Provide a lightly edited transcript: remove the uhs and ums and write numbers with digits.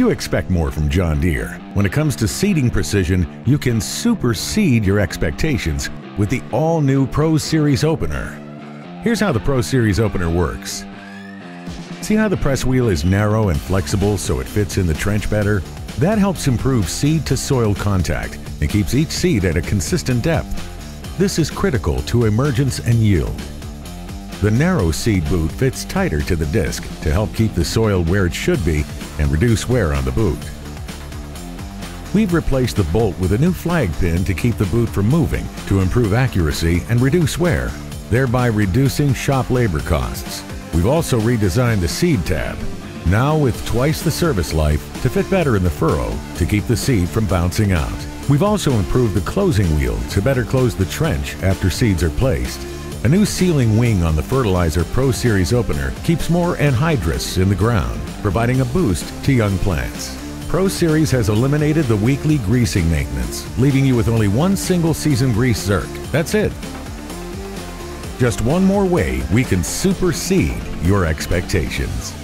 You expect more from John Deere. When it comes to seeding precision, you can supersede your expectations with the all-new ProSeries opener. Here's how the ProSeries opener works. See how the press wheel is narrow and flexible so it fits in the trench better? That helps improve seed-to-soil contact and keeps each seed at a consistent depth. This is critical to emergence and yield. The narrow seed boot fits tighter to the disc to help keep the soil where it should be and reduce wear on the boot. We've replaced the bolt with a new flag pin to keep the boot from moving to improve accuracy and reduce wear, thereby reducing shop labor costs. We've also redesigned the seed tab, now with twice the service life, to fit better in the furrow to keep the seed from bouncing out. We've also improved the closing wheel to better close the trench after seeds are placed. A new sealing wing on the fertilizer ProSeries opener keeps more anhydrous in the ground, providing a boost to young plants. ProSeries has eliminated the weekly greasing maintenance, leaving you with only one single season grease zerk. That's it. Just one more way we can supersede your expectations.